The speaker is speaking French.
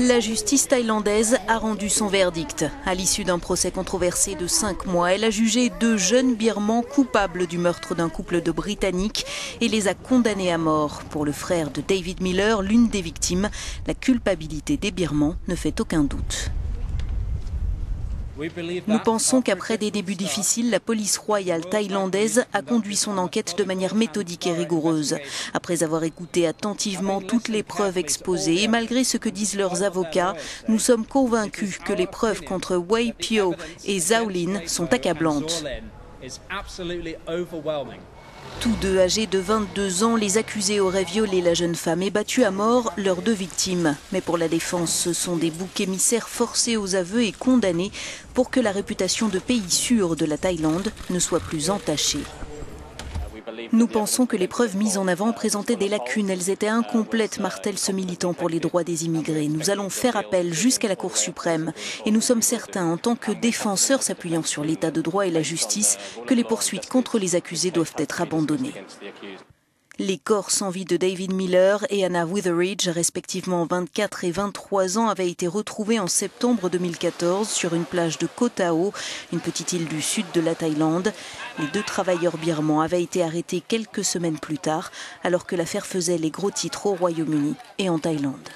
La justice thaïlandaise a rendu son verdict. À l'issue d'un procès controversé de 5 mois, elle a jugé 2 jeunes Birmans coupables du meurtre d'un couple de Britanniques et les a condamnés à mort. Pour le frère de David Miller, l'une des victimes, la culpabilité des Birmans ne fait aucun doute. Nous pensons qu'après des débuts difficiles, la police royale thaïlandaise a conduit son enquête de manière méthodique et rigoureuse. Après avoir écouté attentivement toutes les preuves exposées et malgré ce que disent leurs avocats, nous sommes convaincus que les preuves contre Wai Phyo et Zhaolin sont accablantes. Tous deux âgés de 22 ans, les accusés auraient violé la jeune femme et battu à mort leurs 2 victimes. Mais pour la défense, ce sont des boucs émissaires forcés aux aveux et condamnés pour que la réputation de pays sûr de la Thaïlande ne soit plus entachée. Nous pensons que les preuves mises en avant présentaient des lacunes. Elles étaient incomplètes, martèle ce militant pour les droits des immigrés. Nous allons faire appel jusqu'à la Cour suprême. Et nous sommes certains, en tant que défenseurs s'appuyant sur l'état de droit et la justice, que les poursuites contre les accusés doivent être abandonnées. Les corps sans vie de David Miller et Anna Witheridge, respectivement 24 et 23 ans, avaient été retrouvés en septembre 2014 sur une plage de Koh Tao, une petite île du sud de la Thaïlande. Les 2 travailleurs birmans avaient été arrêtés quelques semaines plus tard, alors que l'affaire faisait les gros titres au Royaume-Uni et en Thaïlande.